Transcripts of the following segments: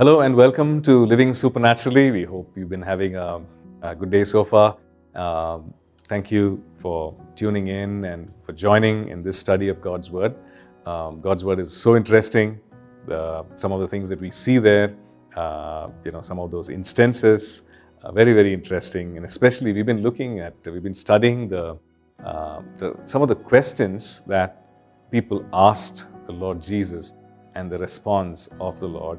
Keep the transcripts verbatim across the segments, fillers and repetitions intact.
Hello and welcome to Living Supernaturally. We hope you've been having a, a good day so far. Uh, thank you for tuning in and for joining in this study of God's Word. Um, God's Word is so interesting. Uh, some of the things that we see there, uh, you know, some of those instances are very, very interesting. And especially we've been looking at, we've been studying the, uh, the some of the questions that people asked the Lord Jesus and the response of the Lord.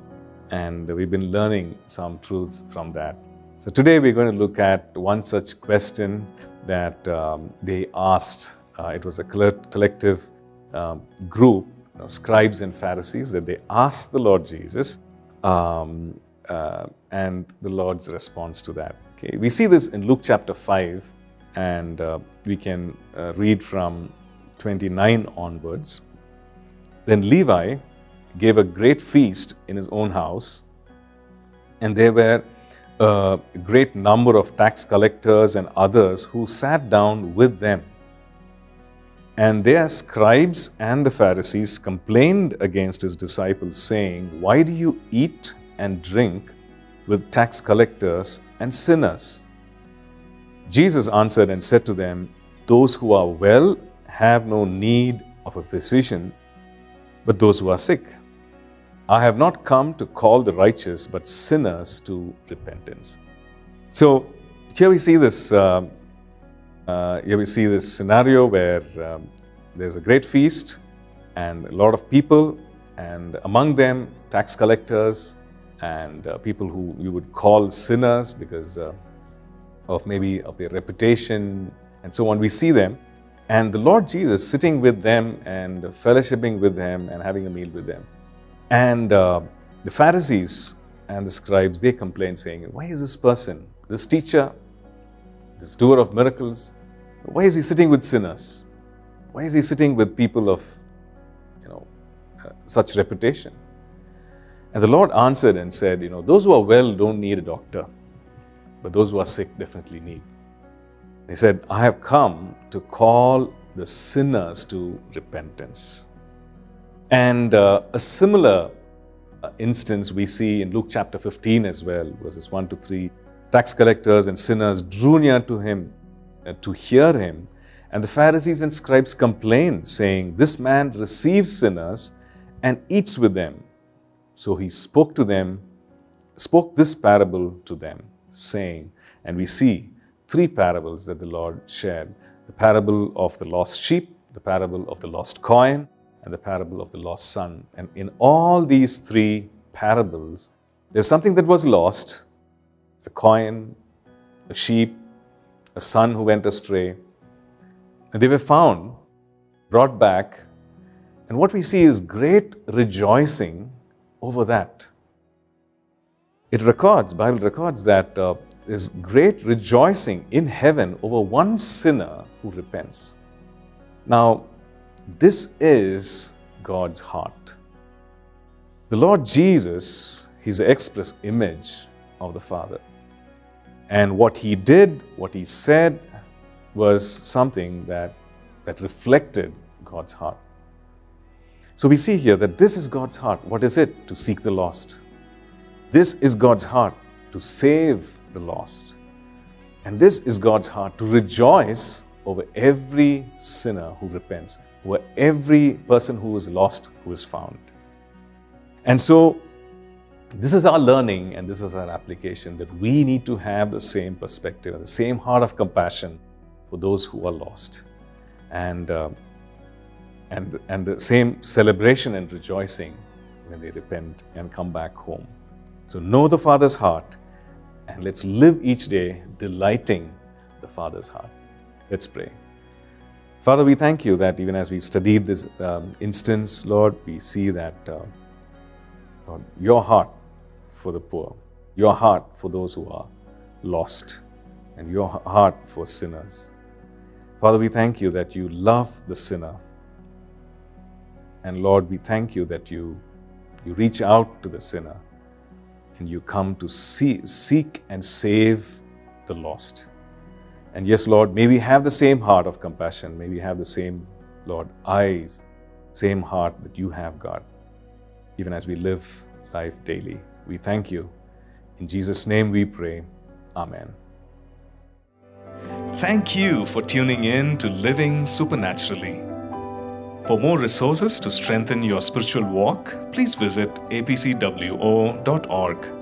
And we've been learning some truths from that. So today we're going to look at one such question that um, they asked. Uh, it was a collective um, group, you know, scribes and Pharisees, that they asked the Lord Jesus um, uh, and the Lord's response to that. Okay, we see this in Luke chapter five, and uh, we can uh, read from twenty-nine onwards. Then Levi gave a great feast in his own house, and there were a great number of tax collectors and others who sat down with them. And their scribes and the Pharisees complained against his disciples, saying, "Why do you eat and drink with tax collectors and sinners?" Jesus answered and said to them, "Those who are well have no need of a physician, but those who are sick. I have not come to call the righteous, but sinners to repentance." So here we see this. Uh, uh, here we see this scenario where um, there's a great feast and a lot of people, and among them tax collectors and uh, people who you would call sinners because uh, of maybe of their reputation and so on. We see them, and the Lord Jesus sitting with them and fellowshipping with them and having a meal with them. And uh, the Pharisees and the scribes, they complain, saying, "Why is this person, this teacher, this doer of miracles, why is he sitting with sinners? Why is he sitting with people of, you know, uh, such reputation?" And the Lord answered and said, "You know, those who are well don't need a doctor, but those who are sick definitely need." He said, "I have come to call the sinners to repentance." And uh, a similar uh, instance we see in Luke chapter fifteen as well, verses one to three. Tax collectors and sinners drew near to him uh, to hear him. And the Pharisees and scribes complained, saying, "This man receives sinners and eats with them." So he spoke to them, spoke this parable to them, saying, and we see three parables that the Lord shared: the parable of the lost sheep, the parable of the lost coin, and the parable of the lost son. And in all these three parables, there's something that was lost: a coin, a sheep, a son who went astray. And they were found, brought back. And what we see is great rejoicing over that. It records, Bible records that uh, there's great rejoicing in heaven over one sinner who repents. Now, this is God's heart. The Lord Jesus, He's the express image of the Father. And what He did, what He said, was something that, that reflected God's heart. So we see here that this is God's heart. What is it? To seek the lost. This is God's heart, to save the lost. And this is God's heart, to rejoice over every sinner who repents, where every person who is lost, who is found. And so, this is our learning and this is our application, that we need to have the same perspective and the same heart of compassion for those who are lost. And, uh, and, and the same celebration and rejoicing when they repent and come back home. So know the Father's heart, and let's live each day delighting the Father's heart. Let's pray. Father, we thank you that even as we studied this um, instance, Lord, we see that uh, Lord, your heart for the poor, your heart for those who are lost, and your heart for sinners. Father, we thank you that you love the sinner. And Lord, we thank you that you, you reach out to the sinner and you come to see, seek and save the lost. And yes, Lord, may we have the same heart of compassion. May we have the same, Lord, eyes, same heart that you have, God, even as we live life daily. We thank you. In Jesus' name we pray. Amen. Thank you for tuning in to Living Supernaturally. For more resources to strengthen your spiritual walk, please visit A P C W O dot org.